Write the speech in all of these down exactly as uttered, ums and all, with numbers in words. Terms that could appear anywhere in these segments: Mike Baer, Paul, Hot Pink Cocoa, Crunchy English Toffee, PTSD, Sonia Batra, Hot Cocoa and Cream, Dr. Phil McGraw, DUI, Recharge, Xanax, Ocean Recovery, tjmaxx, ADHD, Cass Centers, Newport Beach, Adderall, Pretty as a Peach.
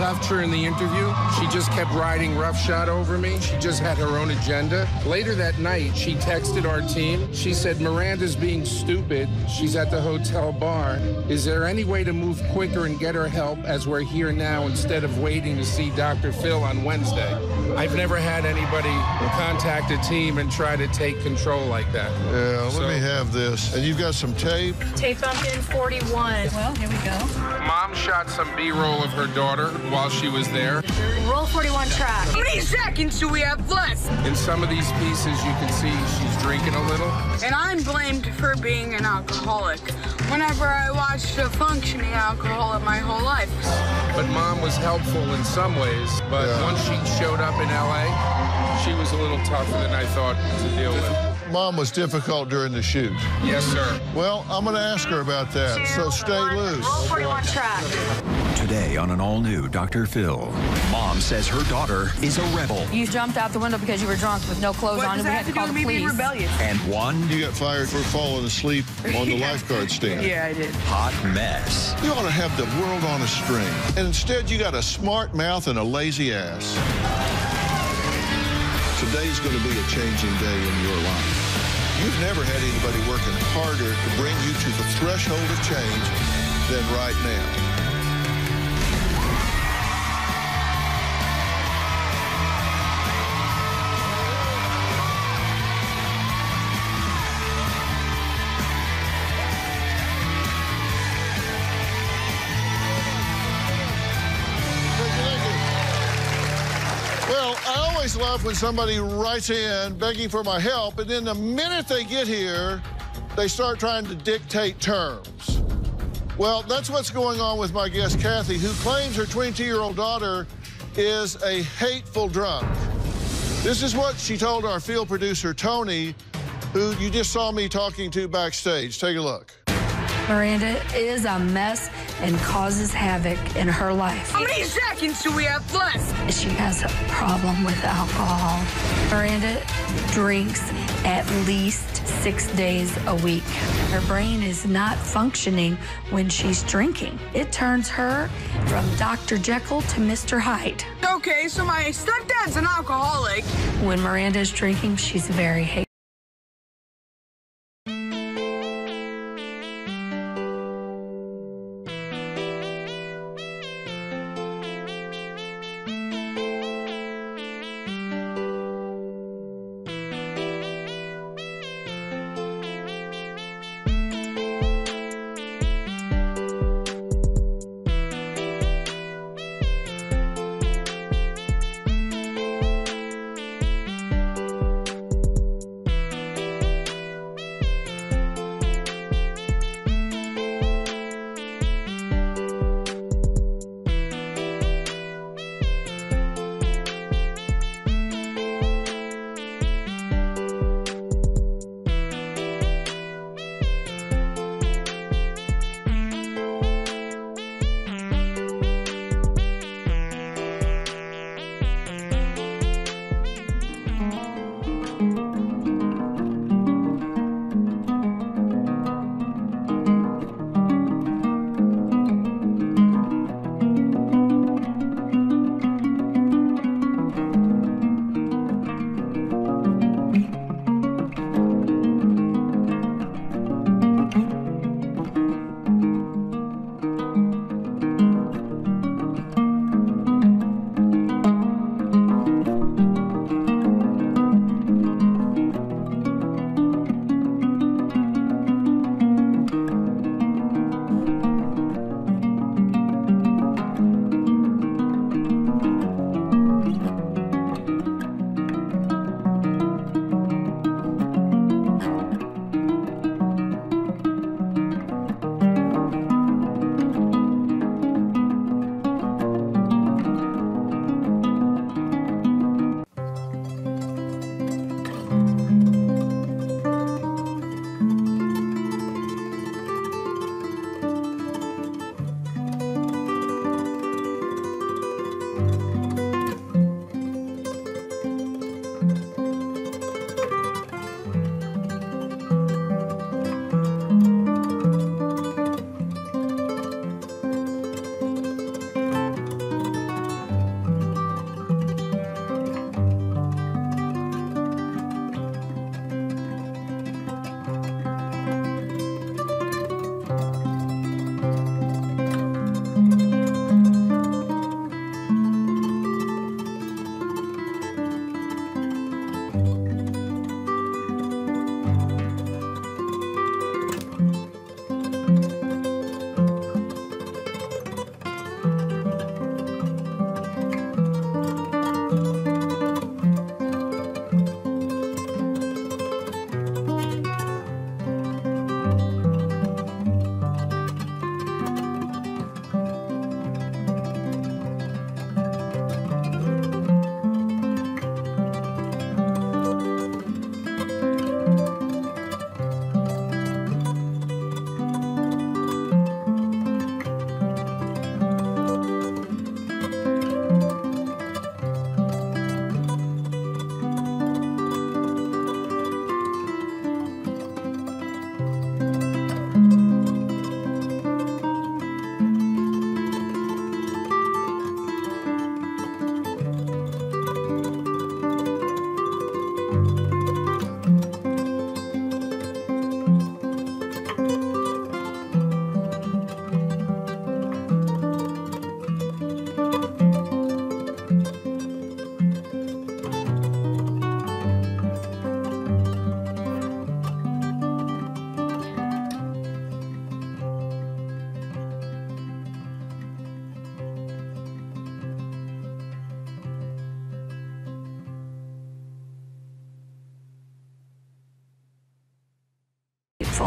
After in the interview, she just kept riding roughshod over me. She just had her own agenda. Later that night, she texted our team. She said, Miranda's being stupid. She's at the hotel bar. Is there any way to move quicker and get her help as we're here now instead of waiting to see Doctor Phil on Wednesday? I've never had anybody contact a team and try to take control like that. Yeah, so, let me have this. And you've got some tape? Tape bump in forty-one. Well, here we go. Mom shot some B-roll of her daughter while she was there. Roll forty-one track. How many seconds do we have left? In some of these pieces, you can see she's drinking a little. And I'm blamed for being an alcoholic. Whenever I watched a functioning alcoholic my whole life. But Mom was helpful in some ways. But yeah. Once she showed up in L A, she was a little tougher than I thought to deal with. Mom was difficult during the shoot. Yes, sir. Well, I'm going to ask her about that, Two, so stay one, loose. Roll forty-one track. Today on an all-new Doctor Phil, Mom says her daughter is a rebel. You jumped out the window because you were drunk with no clothes what on, and we had to call the police. Rebellious? And one... You got fired for falling asleep on the lifeguard stand. Yeah, I did. Hot mess. You ought to have the world on a string, and instead you got a smart mouth and a lazy ass. Today's going to be a changing day in your life. You've never had anybody working harder to bring you to the threshold of change than right now. I always love when somebody writes in begging for my help, and then the minute they get here, they start trying to dictate terms. Well, that's what's going on with my guest, Kathy, who claims her twenty-two-year-old daughter is a hateful drunk. This is what she told our field producer, Tony, who you just saw me talking to backstage. Take a look. Miranda is a mess and causes havoc in her life. How many seconds do we have left? She has a problem with alcohol. Miranda drinks at least six days a week. Her brain is not functioning when she's drinking. It turns her from Doctor Jekyll to Mister Hyde. Okay, so my stepdad's an alcoholic. When Miranda is drinking, she's very hateful.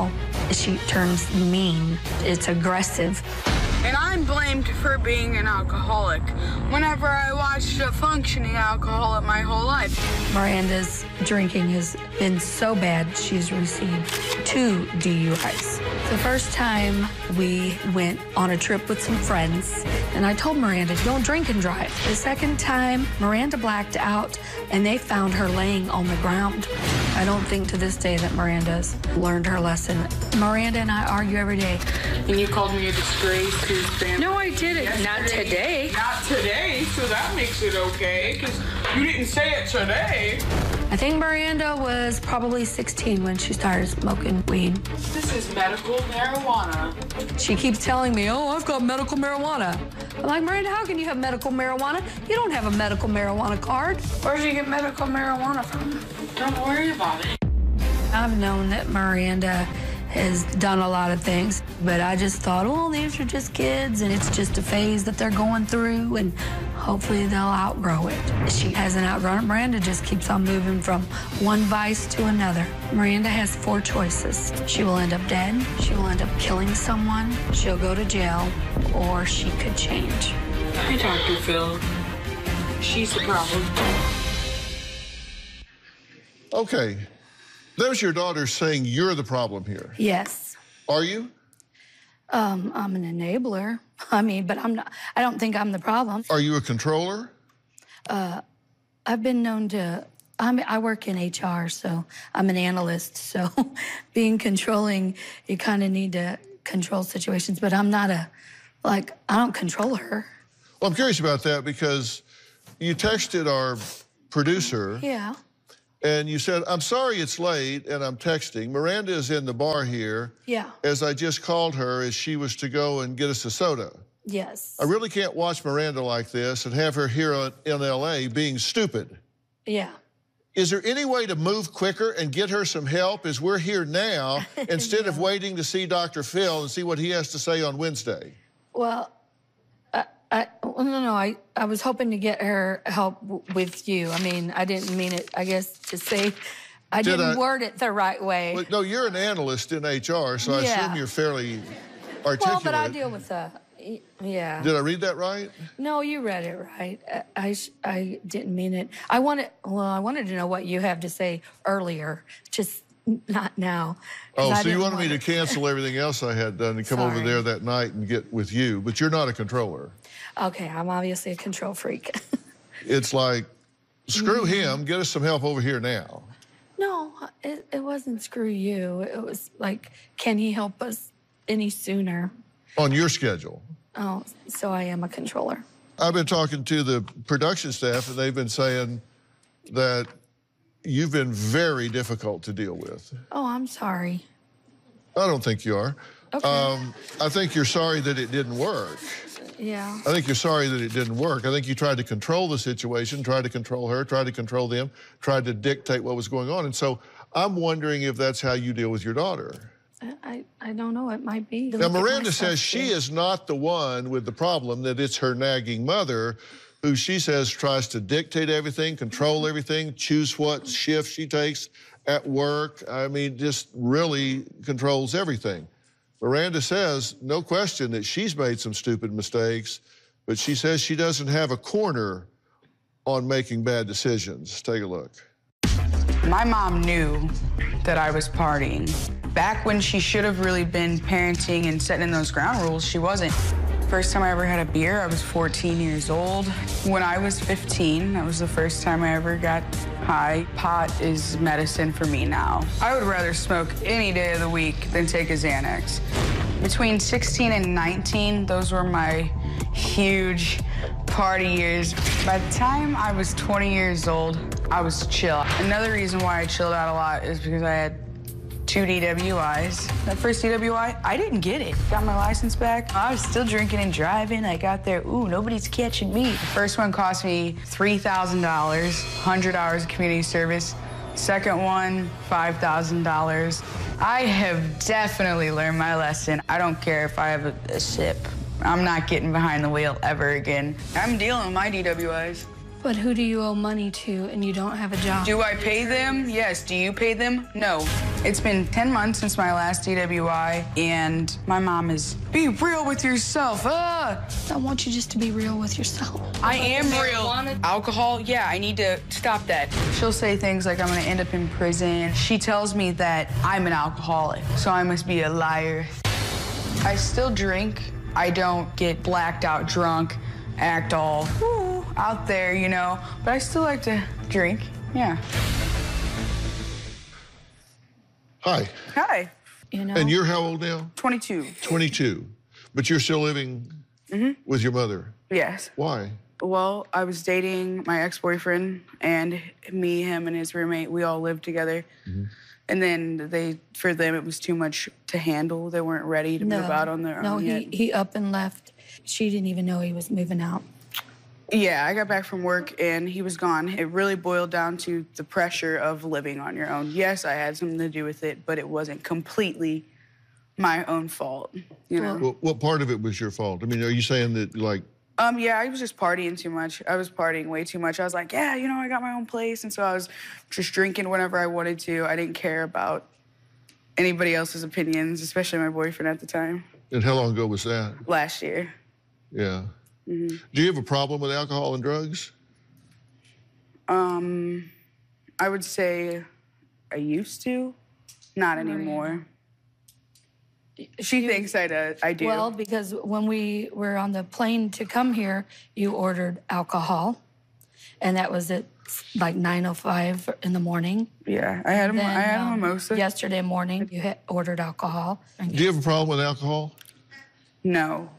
hateful. She turns mean. It's aggressive. And I'm blamed for being an alcoholic whenever I watched a functioning alcoholic my whole life. Miranda's drinking has been so bad she's received two D U Is. The first time we went on a trip with some friends, and I told Miranda, don't drink and drive. The second time, Miranda blacked out, and they found her laying on the ground. I don't think to this day that Miranda's learned her lesson. Miranda and I argue every day. And you called me a disgrace to his family. No, I didn't. Yesterday. Not today. Not today, so that makes it okay, because you didn't say it today. I think Miranda was probably sixteen when she started smoking weed. This is medical marijuana. She keeps telling me, oh, I've got medical marijuana. I'm like, Miranda, how can you have medical marijuana? You don't have a medical marijuana card. Where did you get medical marijuana from? Don't worry about it. I've known that Miranda has done a lot of things, but I just thought, oh, these are just kids, and it's just a phase that they're going through, and hopefully they'll outgrow it. She hasn't outgrown it. Miranda just keeps on moving from one vice to another. Miranda has four choices. She will end up dead, she will end up killing someone, she'll go to jail, or she could change. Hi, Doctor Phil. She's the problem. Okay. There's your daughter saying you're the problem here. Yes. Are you? Um, I'm an enabler. I mean, but I'm not, I don't think I'm the problem. Are you a controller? Uh, I've been known to, I'm, I work in H R, so I'm an analyst. So being controlling, you kind of need to control situations, but I'm not a, like, I don't control her. Well, I'm curious about that because you texted our producer. Yeah. And you said, I'm sorry it's late, and I'm texting. Miranda is in the bar here. Yeah. As I just called her as she was to go and get us a soda. Yes. I really can't watch Miranda like this and have her here in L A being stupid. Yeah. Is there any way to move quicker and get her some help as we're here now instead yeah. of waiting to see Doctor Phil and see what he has to say on Wednesday? Well, I, I no, no, I... I was hoping to get her help w with you. I mean, I didn't mean it, I guess, to say, I Did didn't I, word it the right way. Well, no, you're an analyst in H R, so yeah. I assume you're fairly articulate. Well, but I deal with the, yeah. Did I read that right? No, you read it right. I, I, I didn't mean it. I wanted, well, I wanted to know what you have to say earlier, just not now. Oh, so you wanted want me to cancel everything else I had done and come Sorry. over there that night and get with you, but you're not a controller. Okay, I'm obviously a control freak. It's like, screw him, get us some help over here now. No, it, it wasn't screw you. It was like, can he help us any sooner? On your schedule. Oh, so I am a controller. I've been talking to the production staff, and they've been saying that you've been very difficult to deal with. Oh, I'm sorry. I don't think you are. Okay. Um, I think you're sorry that it didn't work. Yeah. I think you're sorry that it didn't work. I think you tried to control the situation, tried to control her, tried to control them, tried to dictate what was going on. And so I'm wondering if that's how you deal with your daughter. I, I don't know. It might be. Now, Miranda says she is not the one with the problem, that it's her nagging mother who she says tries to dictate everything, control everything, choose what shift she takes at work. I mean, just really controls everything. Miranda says, no question, that she's made some stupid mistakes, but she says she doesn't have a corner on making bad decisions. Take a look. My mom knew that I was partying. Back when she should have really been parenting and setting those ground rules, she wasn't. First time I ever had a beer, I was fourteen years old. When I was fifteen, that was the first time I ever got high. Pot is medicine for me now. I would rather smoke any day of the week than take a Xanax. Between sixteen and nineteen, those were my huge party years. By the time I was twenty years old, I was chill. Another reason why I chilled out a lot is because I had two D W Is. That first D W I, I didn't get it. Got my license back. I was still drinking and driving. I got there, ooh, nobody's catching me. The first one cost me three thousand dollars, one hundred hours of community service. Second one, five thousand dollars. I have definitely learned my lesson. I don't care if I have a, a sip. I'm not getting behind the wheel ever again. I'm dealing with my D W Is. But who do you owe money to and you don't have a job? Do I pay them? Yes. Do you pay them? No. It's been ten months since my last D W I, and my mom is, be real with yourself. Ah. I want you just to be real with yourself. I am real. Alcohol, yeah, I need to stop that. She'll say things like, I'm going to end up in prison. She tells me that I'm an alcoholic, so I must be a liar. I still drink. I don't get blacked out drunk, act all woo, out there, you know, but I still like to drink, yeah. Hi. Hi. You know, and you're how old now? twenty-two. twenty-two. But you're still living mm-hmm. with your mother? Yes. Why? Well, I was dating my ex-boyfriend, and me, him, and his roommate, we all lived together. Mm-hmm. And then they, for them, it was too much to handle. They weren't ready to no. move out on their no, own No, he, he up and left. She didn't even know he was moving out. Yeah, I got back from work, and he was gone. It really boiled down to the pressure of living on your own. Yes, I had something to do with it, but it wasn't completely my own fault, you know? Well, what part of it was your fault? I mean, are you saying that, like... Um, yeah, I was just partying too much. I was partying way too much. I was like, yeah, you know, I got my own place, and so I was just drinking whenever I wanted to. I didn't care about anybody else's opinions, especially my boyfriend at the time. And how long ago was that? Last year. Yeah. Mm-hmm. Do you have a problem with alcohol and drugs? Um, I would say I used to, not anymore. She you, thinks I do, I do. Well, because when we were on the plane to come here, you ordered alcohol, and that was at like nine oh five in the morning. Yeah, I had a, then, I had um, a mimosa. Yesterday morning, you had ordered alcohol. Do you have a problem with alcohol? No.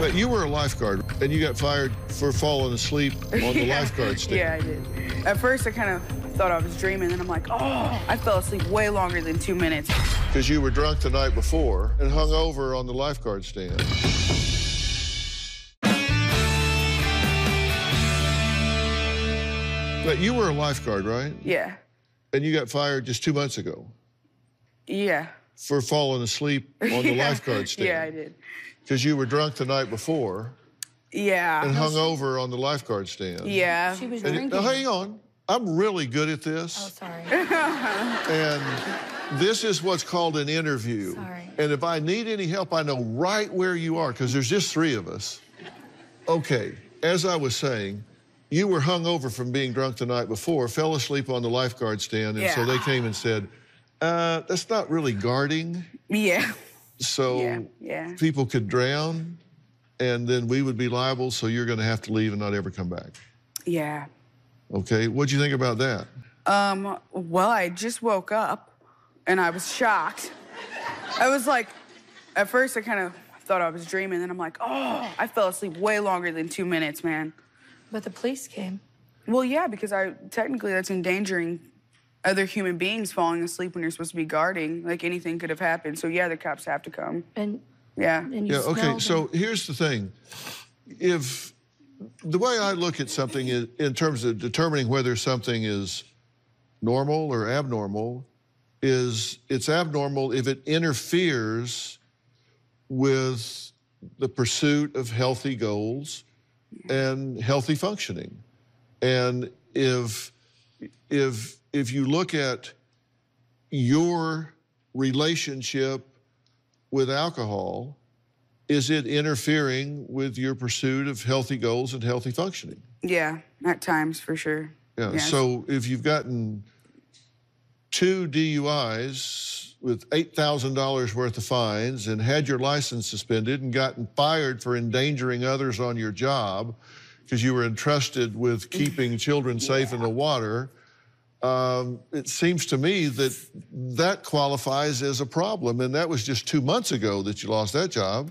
But you were a lifeguard, and you got fired for falling asleep on the yeah, lifeguard stand. Yeah, I did. At first, I kind of thought I was dreaming, and I'm like, oh, I fell asleep way longer than two minutes. Because you were drunk the night before and hung over on the lifeguard stand. But you were a lifeguard, right? Yeah. And you got fired just two months ago. Yeah. For falling asleep on the yeah. lifeguard stand. Yeah, I did. Because you were drunk the night before. Yeah. And hung over on the lifeguard stand. Yeah. She was and drinking. It, now, hang on. I'm really good at this. Oh, sorry. And this is what's called an interview. Sorry. And if I need any help, I know right where you are, because there's just three of us. Okay, as I was saying, you were hung over from being drunk the night before, fell asleep on the lifeguard stand, and yeah. so they came and said, uh, that's not really guarding. Yeah. So yeah, yeah. people could drown, and then we would be liable, so you're going to have to leave and not ever come back. Yeah. Okay. What'd you think about that? Um, well, I just woke up, and I was shocked. I was like, at first I kind of thought I was dreaming, and I'm like, oh, I fell asleep way longer than two minutes, man. But the police came. Well, yeah, because I technically that's endangering other human beings falling asleep when you're supposed to be guarding. Like, anything could have happened. So, yeah, the cops have to come. And, yeah. And you yeah, okay, them. So here's the thing. If the way I look at something is, in terms of determining whether something is normal or abnormal, is it's abnormal if it interferes with the pursuit of healthy goals and healthy functioning. And if, if, if you look at your relationship with alcohol, is it interfering with your pursuit of healthy goals and healthy functioning? Yeah, at times, for sure. Yeah, yes. So if you've gotten two D U Is with eight thousand dollars worth of fines and had your license suspended and gotten fired for endangering others on your job because you were entrusted with keeping children safe yeah. in the water, Um, it seems to me that that qualifies as a problem, and that was just two months ago that you lost that job.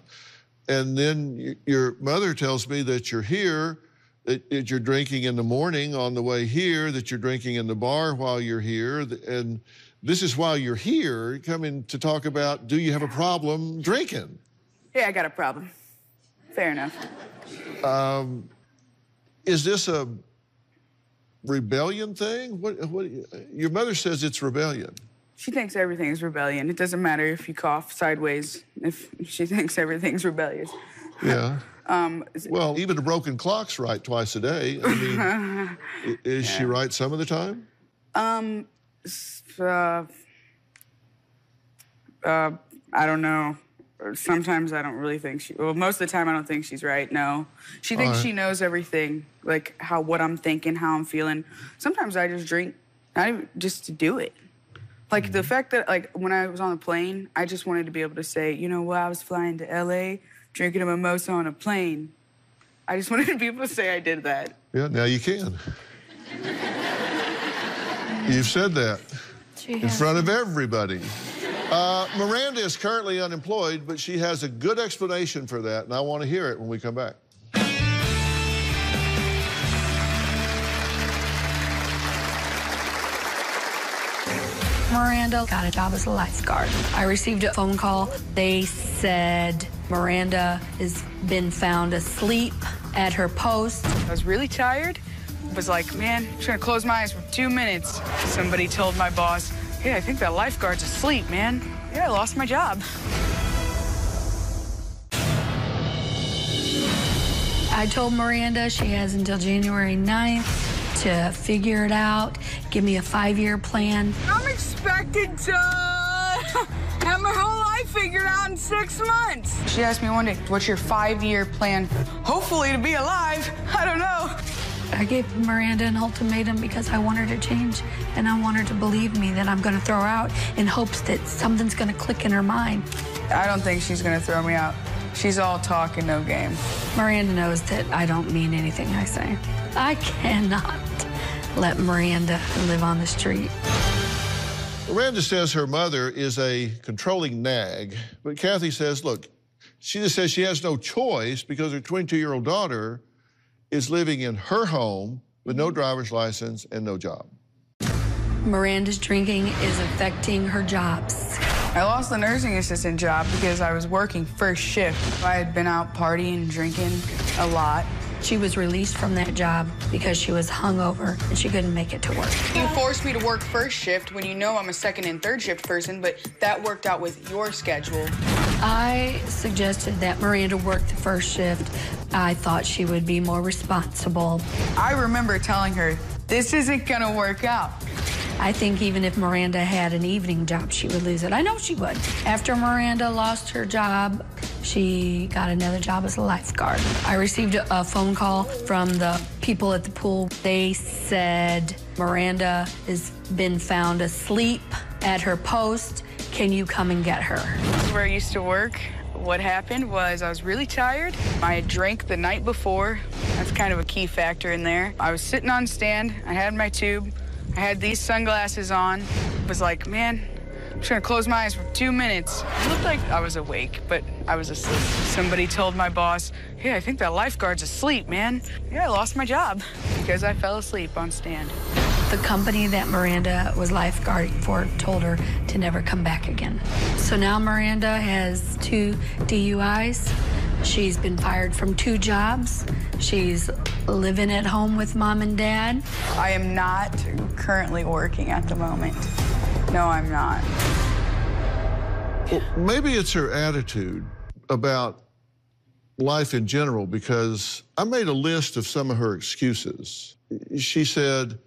And then your mother tells me that you're here, that you're drinking in the morning on the way here, that you're drinking in the bar while you're here, and this is while you're here coming to talk about, do you have a problem drinking? Yeah, I got a problem. Fair enough. Um, is this a rebellion thing? What, what? Your mother says it's rebellion. She thinks everything is rebellion. It doesn't matter if you cough sideways. If she thinks everything's rebellious. Yeah. Um, well, even a broken clock's right twice a day. I mean, is yeah. she right some of the time? Um, uh, uh, I don't know. Sometimes I don't really think she... Well, most of the time I don't think she's right, no. She thinks right. she knows everything, like how what I'm thinking, how I'm feeling. Sometimes I just drink, not even, just to do it. Like, mm-hmm. the fact that, like, when I was on the plane, I just wanted to be able to say, you know what, well, I was flying to L A, drinking a mimosa on a plane. I just wanted to be able to say I did that. Yeah, now you can. You've said that in front of everybody. Uh, Miranda is currently unemployed, but she has a good explanation for that, and I want to hear it when we come back. Miranda got a job as a lifeguard. I received a phone call. They said Miranda has been found asleep at her post. I was really tired. I was like, man, I'm just gonna close my eyes for two minutes. Somebody told my boss, yeah, I think that lifeguard's asleep, man. Yeah, I lost my job. I told Miranda she has until January ninth to figure it out. Give me a five-year plan. I'm expected to have my whole life figured out in six months. She asked me one day, what's your five-year plan? Hopefully to be alive. I don't know. I gave Miranda an ultimatum because I want her to change, and I want her to believe me that I'm going to throw her out in hopes that something's going to click in her mind. I don't think she's going to throw me out. She's all talk and no game. Miranda knows that I don't mean anything I say. I cannot let Miranda live on the street. Miranda says her mother is a controlling nag, but Kathy says, look, she just says she has no choice because her twenty-two-year-old daughter is living in her home with no driver's license and no job. Miranda's drinking is affecting her jobs. I lost the nursing assistant job because I was working first shift. I had been out partying, drinking a lot. She was released from that job because she was hungover and she couldn't make it to work. You forced me to work first shift when you know I'm a second and third shift person, but that worked out with your schedule. I suggested that Miranda work the first shift. I thought she would be more responsible. I remember telling her, this isn't gonna work out. I think even if Miranda had an evening job, she would lose it. I know she would. After Miranda lost her job, she got another job as a lifeguard. I received a phone call from the people at the pool. They said Miranda has been found asleep at her post. Can you come and get her? This is where I used to work. What happened was I was really tired. I had drank the night before. That's kind of a key factor in there. I was sitting on stand. I had my tube. I had these sunglasses on. I was like, man, I'm just gonna close my eyes for two minutes. It looked like I was awake, but I was asleep. Somebody told my boss, hey, I think that lifeguard's asleep, man. Yeah, I lost my job because I fell asleep on stand. The company that Miranda was lifeguarding for told her to never come back again. So now Miranda has two D U Is. She's been fired from two jobs. She's living at home with mom and dad. I am not currently working at the moment. No, I'm not. Well, maybe it's her attitude about life in general, because I made a list of some of her excuses. She said,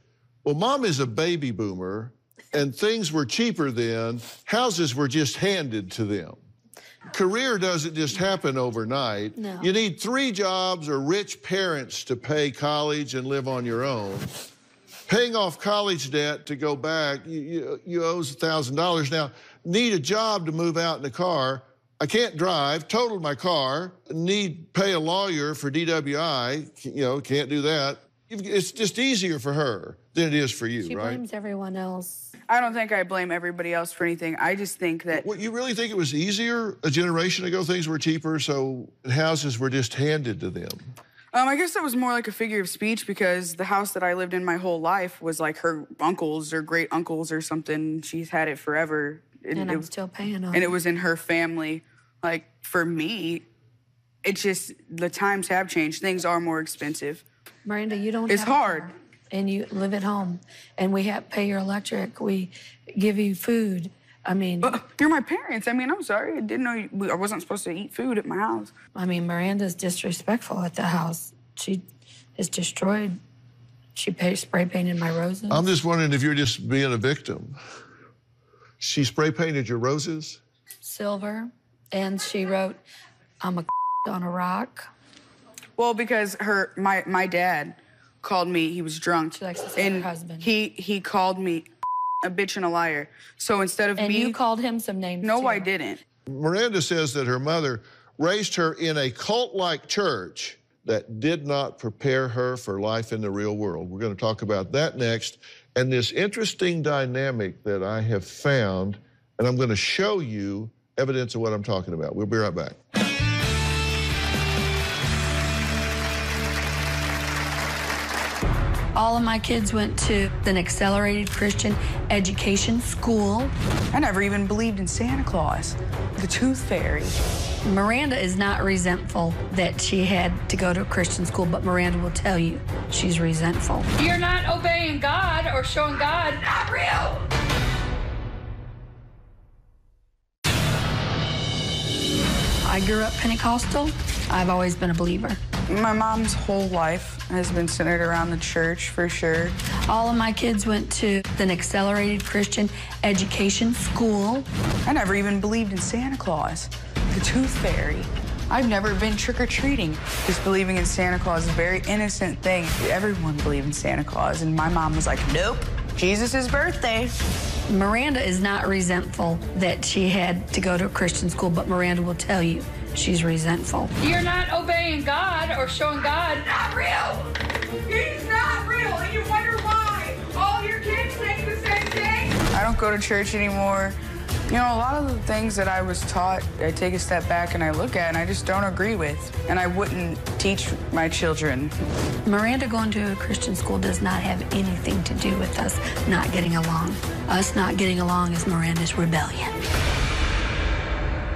well, mom is a baby boomer, and things were cheaper then. Houses were just handed to them. Career doesn't just happen overnight. No. You need three jobs or rich parents to pay college and live on your own. Paying off college debt to go back, you, you, you owes a thousand dollars now. Need a job to move out in a car. I can't drive, totaled my car. Need pay a lawyer for D W I, you know, can't do that. It's just easier for her than it is for you, she right? She blames everyone else. I don't think I blame everybody else for anything. I just think that... Well, you really think it was easier a generation ago? Things were cheaper, so houses were just handed to them. Um, I guess that was more like a figure of speech because the house that I lived in my whole life was like her uncle's or great uncle's or something. She's had it forever. And, and I'm it, still paying off. And it was in her family. Like, for me, it's just the times have changed. Things are more expensive. Miranda, you don't it's have hard. Car, and you live at home, and we have pay your electric, we give you food, I mean... But you're my parents. I mean, I'm sorry. I didn't know you, I wasn't supposed to eat food at my house. I mean, Miranda's disrespectful at the house. She is destroyed. She spray painted my roses. I'm just wondering if you're just being a victim. She spray painted your roses? Silver. And she wrote, I'm a on a rock. Well, because her, my, my dad called me, he was drunk. She likes to say her husband. He, he called me a bitch and a liar. So instead of and me... And you called him some names. No, too. I didn't. Miranda says that her mother raised her in a cult-like church that did not prepare her for life in the real world. We're going to talk about that next. And this interesting dynamic that I have found, and I'm going to show you evidence of what I'm talking about. We'll be right back. All of my kids went to an accelerated Christian education school. I never even believed in Santa Claus, the tooth fairy. Miranda is not resentful that she had to go to a Christian school, but Miranda will tell you she's resentful. You're not obeying God or showing God. It's not real. I grew up Pentecostal. I've always been a believer. My mom's whole life has been centered around the church, for sure. All of my kids went to an accelerated Christian education school. I never even believed in Santa Claus, the tooth fairy. I've never been trick-or-treating. Just believing in Santa Claus is a very innocent thing. Everyone believed in Santa Claus, and my mom was like, nope, Jesus' birthday. Miranda is not resentful that she had to go to a Christian school, but Miranda will tell you she's resentful. You're not obeying God or showing God. It's not real. He's not real, and you wonder why all your kids think the same thing. I don't go to church anymore. You know, a lot of the things that I was taught, I take a step back and I look at and I just don't agree with, and I wouldn't teach my children. Miranda going to a Christian school does not have anything to do with us not getting along. Us not getting along is Miranda's rebellion.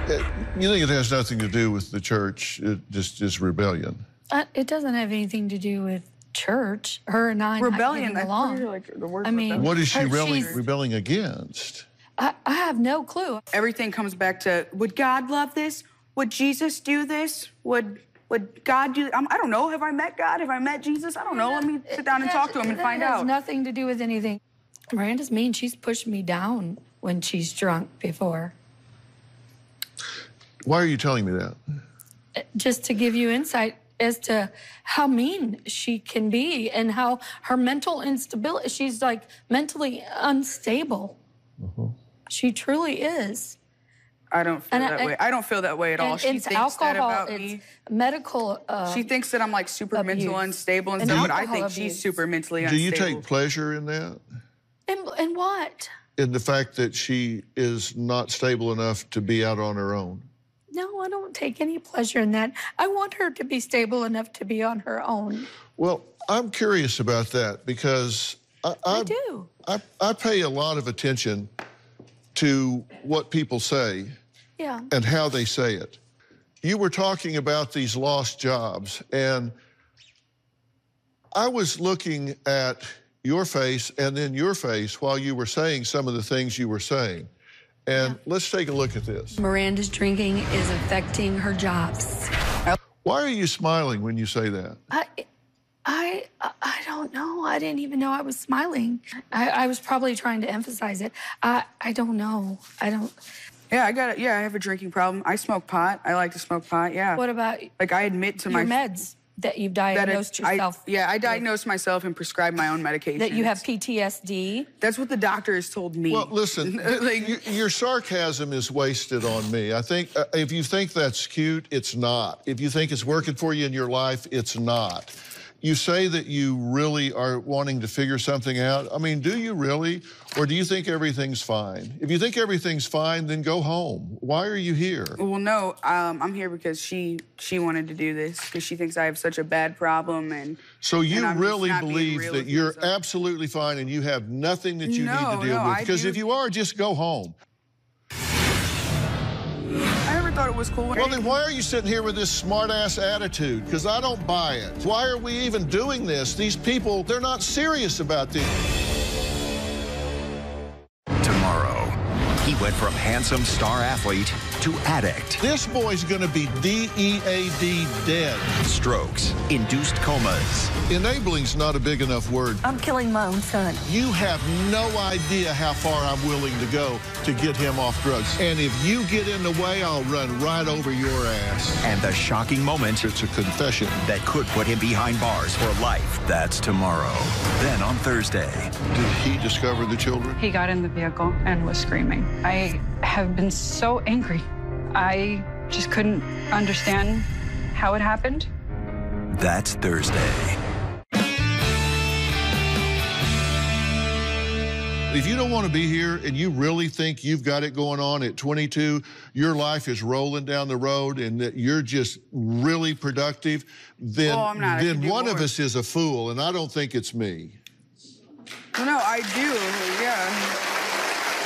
It, you think it has nothing to do with the church, it just is rebellion? Uh, it doesn't have anything to do with church. Her and I rebellion, not getting along. I feel like the word I mean, what is she really rebelling against? I, I have no clue. Everything comes back to, would God love this? Would Jesus do this? Would would God do... I'm, I don't know. Have I met God? Have I met Jesus? I don't know. Let me sit down and talk to him and find out. It has nothing to do with anything. Miranda's mean. She's pushed me down when she's drunk before. Why are you telling me that? Just to give you insight as to how mean she can be and how her mental instability... She's, like, mentally unstable. Uh-huh. She truly is. I don't feel and that I, way. I don't feel that way at all. She thinks alcohol, that about it's me. Medical. Uh, she thinks that I'm like super abuse. Mental unstable and, and stuff, but I think abuse. She's super mentally unstable. Do you take pleasure in that? In, in what? In the fact that she is not stable enough to be out on her own. No, I don't take any pleasure in that. I want her to be stable enough to be on her own. Well, I'm curious about that because I, I, I do. I, I pay a lot of attention to what people say yeah. and how they say it. You were talking about these lost jobs, and I was looking at your face and then your face while you were saying some of the things you were saying. And yeah. let's take a look at this. Miranda's drinking is affecting her jobs. Why are you smiling when you say that? I, I I don't know. I didn't even know I was smiling. I, I was probably trying to emphasize it. I I don't know. I don't. Yeah, I got it. Yeah, I have a drinking problem. I smoke pot. I like to smoke pot. Yeah. What about? Like I admit to your my meds that you've diagnosed that it, yourself. I, yeah, I diagnosed with, myself and prescribed my own medication. That you have P T S D. That's what the doctor has told me. Well, listen, like, your, your sarcasm is wasted on me. I think uh, if you think that's cute, it's not. If you think it's working for you in your life, it's not. You say that you really are wanting to figure something out. I mean, do you really? Or do you think everything's fine? If you think everything's fine, then go home. Why are you here? Well, no, um, I'm here because she she wanted to do this, because she thinks I have such a bad problem. And so you and really believe real that you're myself. Absolutely fine and you have nothing that you no, need to deal no, with? Because if you are, just go home. Thought it was cool. Well, then why are you sitting here with this smart-ass attitude? Because I don't buy it. Why are we even doing this? These people, they're not serious about this. Tomorrow, he went from handsome star athlete to addict. This boy's going to be D E A D dead. Strokes, induced comas. Enabling's not a big enough word. I'm killing my own son. You have no idea how far I'm willing to go to get him off drugs. And if you get in the way, I'll run right over your ass. And the shocking moment. It's a confession. That could put him behind bars for life. That's tomorrow. Then on Thursday. Did he discover the children? He got in the vehicle and was screaming. I have been so angry. I just couldn't understand how it happened. That's Thursday. If you don't want to be here and you really think you've got it going on at twenty-two, your life is rolling down the road and that you're just really productive, then, oh, then one more. of us is a fool, and I don't think it's me. No, I do, yeah.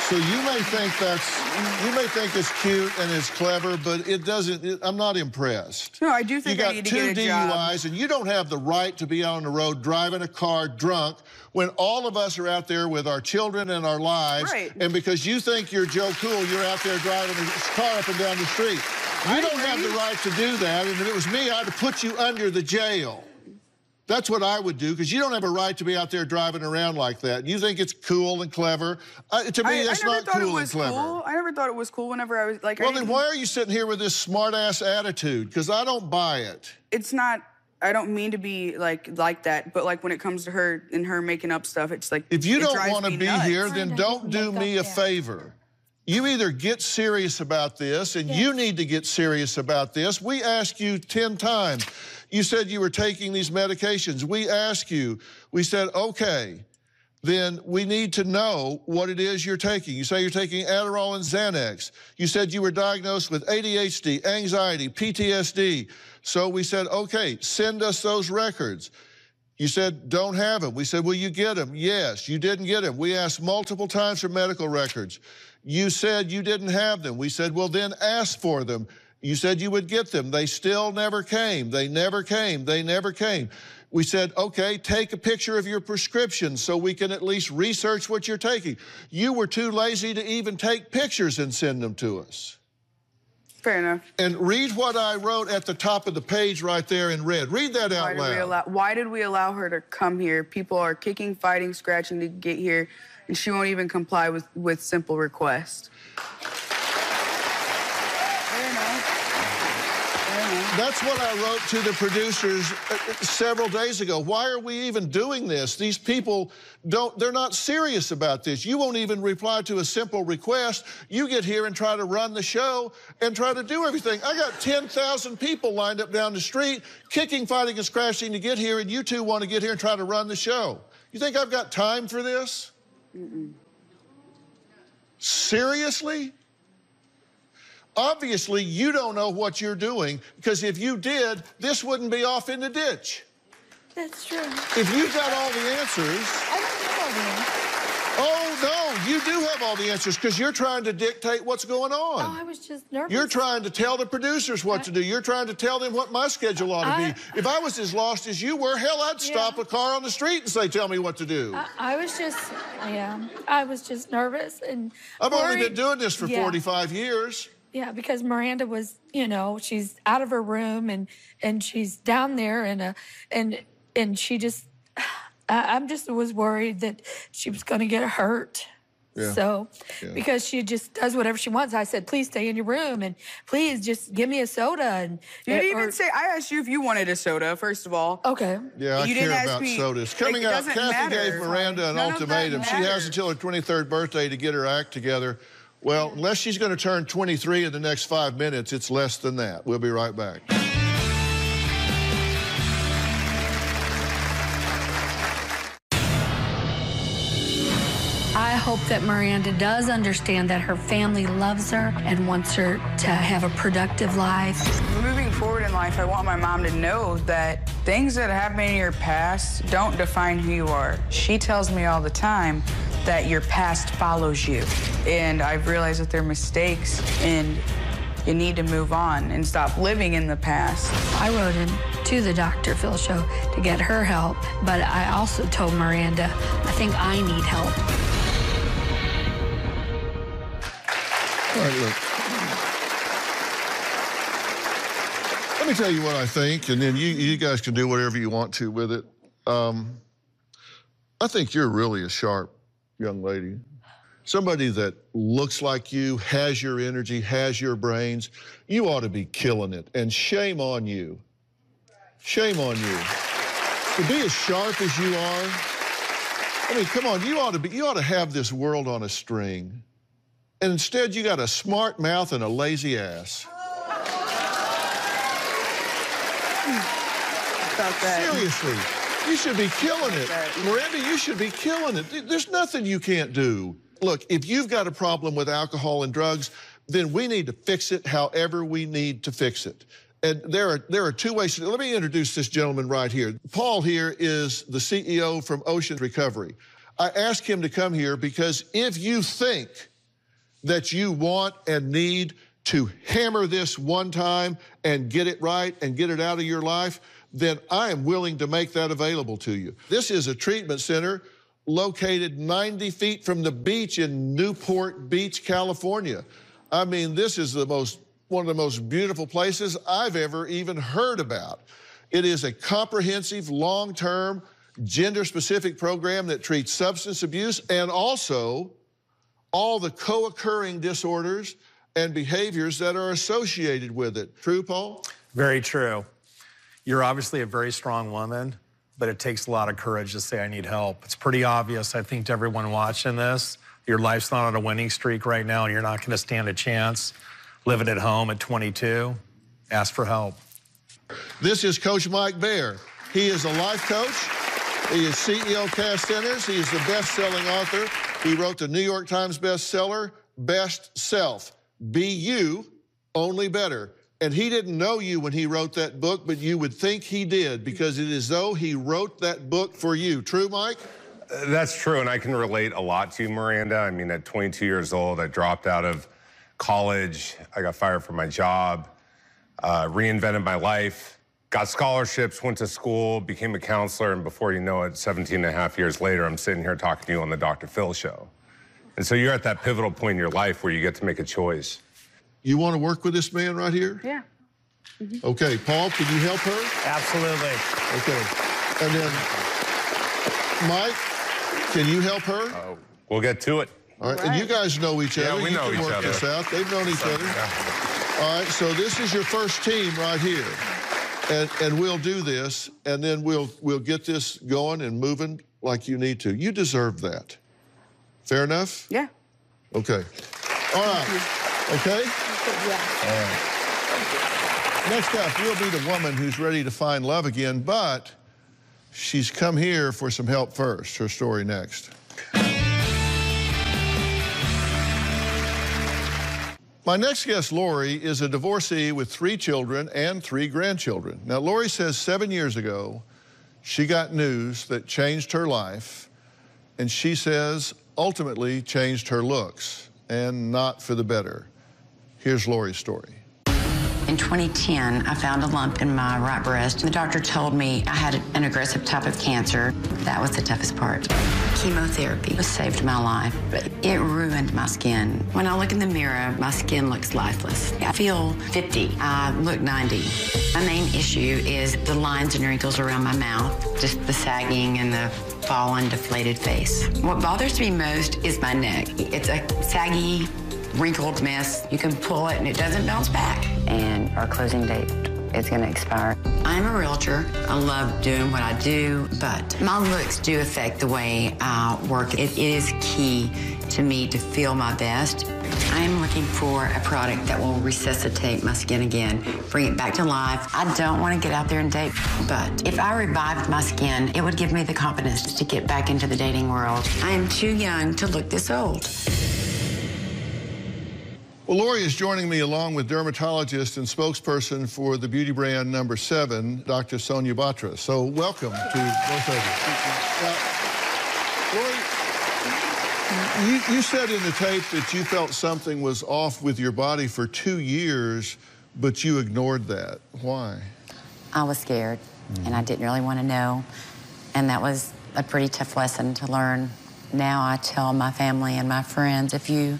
So you may think that's, you may think it's cute and it's clever, but it doesn't, it, I'm not impressed. No, I do think I need to get a job. You got two D U Is, and you don't have the right to be on the road driving a car drunk when all of us are out there with our children and our lives. Right. And because you think you're Joe Cool, you're out there driving a car up and down the street. You don't have the right to do that, and if it was me, I'd put you under the jail. That's what I would do, because you don't have a right to be out there driving around like that. You think it's cool and clever. Uh, to me, I, that's I not cool and clever. Cool. I never thought it was cool whenever I was like... Well, I then why are you sitting here with this smart-ass attitude? Because I don't buy it. It's not... I don't mean to be like like that, but like when it comes to her and her making up stuff, it's like... If you it don't want to be nuts. here, then don't do me a favor. You either get serious about this, and yes. you need to get serious about this. We asked you ten times. You said you were taking these medications. We asked you. We said, okay, then we need to know what it is you're taking. You say you're taking Adderall and Xanax. You said you were diagnosed with A D H D, anxiety, P T S D. So we said, okay, send us those records. You said, don't have them. We said, will you get them? Yes, you didn't get them. We asked multiple times for medical records. You said you didn't have them. We said, well, then ask for them. You said you would get them. They still never came. They never came. They never came. We said, okay, take a picture of your prescription so we can at least research what you're taking. You were too lazy to even take pictures and send them to us. Fair enough. And read what I wrote at the top of the page right there in red. Read that out loud. Why did we allow her to come here? People are kicking, fighting, scratching to get here, and she won't even comply with, with simple requests. Fair enough. Fair enough. That's what I wrote to the producers several days ago. Why are we even doing this? These people don't, they're not serious about this. You won't even reply to a simple request. You get here and try to run the show and try to do everything. I got ten thousand people lined up down the street, kicking, fighting, and scratching to get here, and you two want to get here and try to run the show. You think I've got time for this? Mm-mm. Seriously? Obviously, you don't know what you're doing, because if you did, this wouldn't be off in the ditch. That's true. If you got all the answers... I don't know all the answers. Oh, no, you do have all the answers, because you're trying to dictate what's going on. Oh, I was just nervous. You're trying to tell the producers what I... to do. You're trying to tell them what my schedule ought to I... be. If I was as lost as you were, hell, I'd stop yeah. a car on the street and say, tell me what to do. I, I was just, yeah, I was just nervous. and. I've worried. only been doing this for yeah. forty-five years. Yeah, because Miranda was, you know, she's out of her room and and she's down there and uh, and and she just, I, I'm just was worried that she was going to get hurt. Yeah. So, yeah. because she just does whatever she wants. I said, please stay in your room and please just give me a soda. And you didn't even say, I asked you if you wanted a soda, first of all. Okay. Yeah, I you care didn't about me, sodas. Coming like, up, Kathy matter. gave Miranda an None ultimatum. She has until her twenty-third birthday to get her act together. Well, unless she's going to turn twenty-three in the next five minutes, it's less than that. We'll be right back. I hope that Miranda does understand that her family loves her and wants her to have a productive life. Moving forward in life, I want my mom to know that things that happen in your past don't define who you are. She tells me all the time that your past follows you. And I've realized that they're mistakes and you need to move on and stop living in the past. I wrote in to the Doctor Phil show to get her help, but I also told Miranda, I think I need help. All right, look. Let me tell you what I think, and then you, you guys can do whatever you want to with it. Um, I think you're really a sharp young lady. Somebody that looks like you, has your energy, has your brains. You ought to be killing it, and shame on you. Shame on you. To be as sharp as you are, I mean, come on, you ought to be, you ought to have this world on a string. And instead, you got a smart mouth and a lazy ass. About that. Seriously, you should be killing it. Miranda, you should be killing it. There's nothing you can't do. Look, if you've got a problem with alcohol and drugs, then we need to fix it however we need to fix it. And there are, there are two ways. Let me introduce this gentleman right here. Paul here is the C E O from Ocean Recovery. I asked him to come here because if you think that you want and need to hammer this one time and get it right and get it out of your life, then I am willing to make that available to you. This is a treatment center located ninety feet from the beach in Newport Beach, California. I mean, this is the most, one of the most beautiful places I've ever even heard about. It is a comprehensive, long-term, gender-specific program that treats substance abuse and also all the co-occurring disorders and behaviors that are associated with it. True, Paul? Very true. You're obviously a very strong woman, but it takes a lot of courage to say, I need help. It's pretty obvious, I think, to everyone watching this. Your life's not on a winning streak right now, and you're not going to stand a chance. Living at home at twenty-two, ask for help. This is Coach Mike Baer. He is a life coach. He is C E O of Cass Centers. He is the best-selling author. He wrote the New York Times bestseller, Best Self. Be you, only better. And he didn't know you when he wrote that book, but you would think he did, because it is though he wrote that book for you. True, Mike? That's true, and I can relate a lot to you, Miranda. I mean, at twenty-two years old, I dropped out of college. I got fired from my job, uh, reinvented my life, got scholarships, went to school, became a counselor, and before you know it, seventeen and a half years later, I'm sitting here talking to you on the Doctor Phil show. And so you're at that pivotal point in your life where you get to make a choice. You want to work with this man right here? Yeah. Mm-hmm. Okay, Paul, can you help her? Absolutely. Okay. And then, Mike, can you help her? Uh, we'll get to it. All right. All right. And you guys know each other. Yeah, we you know each other. This out. They've known each so, other. Yeah. All right. So this is your first team right here, and and we'll do this, and then we'll we'll get this going and moving like you need to. You deserve that. Fair enough? Yeah. Okay. All right. Okay? Yeah. All right. Next up, we'll be the woman who's ready to find love again, but she's come here for some help first. Her story next. My next guest, Lori, is a divorcee with three children and three grandchildren. Now, Lori says seven years ago, she got news that changed her life, and she says ultimately changed her looks, and not for the better. Here's Lori's story. In twenty ten, I found a lump in my right breast. The doctor told me I had an aggressive type of cancer. That was the toughest part. Chemotherapy saved my life, but it ruined my skin. When I look in the mirror, my skin looks lifeless. I feel fifty, I look ninety. My main issue is the lines and wrinkles around my mouth, just the sagging and the fallen, deflated face. What bothers me most is my neck. It's a saggy, wrinkled mess. You can pull it and it doesn't bounce back. And our closing date is gonna expire. I'm a realtor. I love doing what I do, but my looks do affect the way I work. It is key to me to feel my best. I am looking for a product that will resuscitate my skin again, bring it back to life. I don't want to get out there and date, but if I revived my skin, it would give me the confidence to get back into the dating world. I am too young to look this old. Well, Lori is joining me along with dermatologist and spokesperson for the beauty brand number seven, Doctor Sonia Batra. So welcome to both of you. Now, Lori, you, you said in the tape that you felt something was off with your body for two years, but you ignored that. Why? I was scared, mm. and I didn't really want to know. And that was a pretty tough lesson to learn. Now I tell my family and my friends, if you